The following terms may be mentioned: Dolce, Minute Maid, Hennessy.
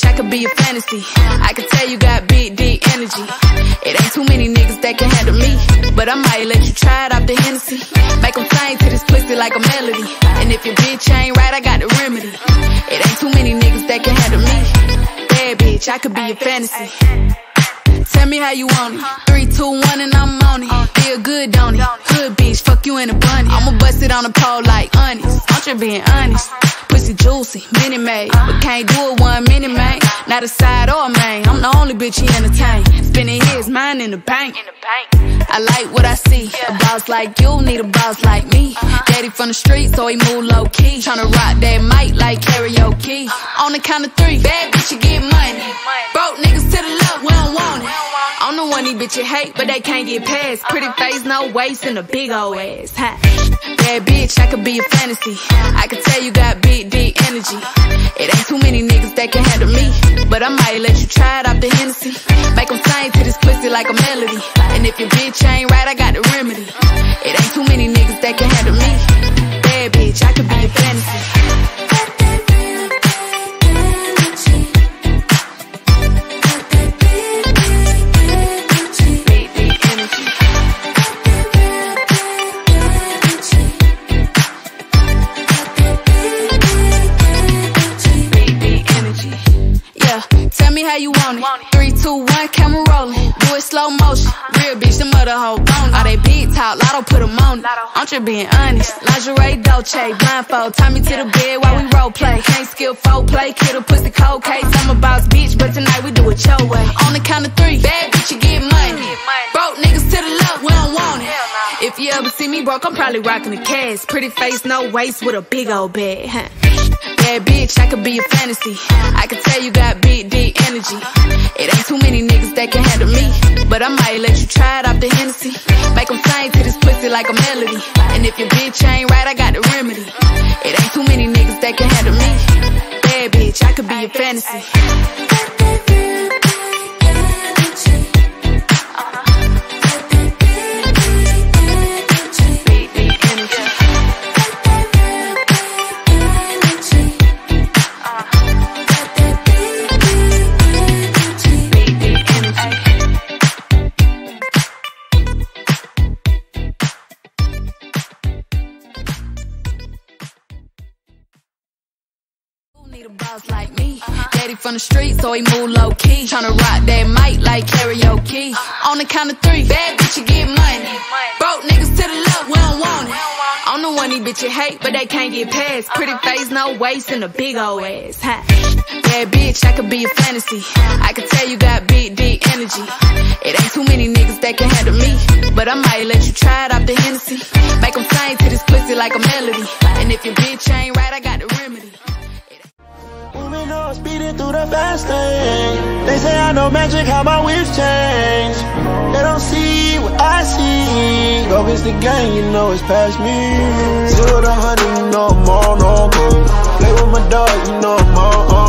bitch, I could be a fantasy. I can tell you got big D energy. It ain't too many niggas that can handle me, but I might let you try it off the Hennessy. Make them sing to this pussy like a melody. And if your bitch ain't right, I got the remedy. It ain't too many niggas that can handle me. Bad bitch, I could be a fantasy. Tell me how you want it. 3, 2, 1, and I'm on it. Feel good, don't it? Hood bitch, fuck you in a bunny. I'ma bust it on the pole like honest. I'm just being honest. Pussy juicy, Minute Maid, but can't do it 1 minute, man. Not a side or a main. I'm the only bitch he entertain. Spending his mind in the bank. I like what I see. A boss like you need a boss like me. Daddy from the street, so he move low key. Tryna rock that mic like karaoke. On the count of 3, bad bitch, you get money. Broke niggas to the left, we don't want it. I'm the one these bitches hate, but they can't get past. Pretty face, no waist, and a big old ass. Huh? Bad bitch, I could be a fantasy. I could tell you got big D energy. It ain't too many niggas that can handle me, but I might let you try it off the Hennessy. Make them sing to this pussy like a melody. And if your bitch ain't right, I got the remedy. It ain't too many niggas that can handle me. Bad bitch, I could be a fantasy. How you want it? 3, 2, 1, camera rolling. Do it slow motion. Real bitch, the mother hoe bone. All they big talk, lotto put them on it. I'm just being honest. Lingerie, Dolce, blindfold. Tie me to the bed while we role play. Can't skill foreplay, kiddo pussy cold case. I'm a boss bitch, but tonight we do it your way. On the count of 3, bad bitch, you get money. Broke niggas to the left, we don't want it. If you ever see me broke, I'm probably rocking a cash. Pretty face, no waist, with a big old bag. Bad bitch, I could be a fantasy. I could tell you got big D energy. It ain't too many niggas that can handle me, but I might let you try it off the Hennessy. Make them sing to this pussy like a melody. And if your bitch ain't right, I got the remedy. It ain't too many niggas that can handle me. Bad bitch, I could be a fantasy. A boss like me, daddy from the street, so he move low key. Tryna rock that mic like karaoke. On the count of 3, bad bitch, you get money. Broke niggas to the left, we don't want it. I'm the one these bitches hate, but they can't get past. Pretty face, no waist, and a big old ass. Huh? Bad bitch, I could be a fantasy. I could tell you got big D energy. It ain't too many niggas that can handle me, but I might let you try it off the Hennessy. Make them sing to this pussy like a melody. And if your bitch ain't right, I got the remedy. Speeding through the fast lane. They say I know magic, how my wheels change. They don't see what I see. Go against the gang, you know it's past me. 0 to 100, you know I'm on, on. Play with my dog, you know I'm on, on.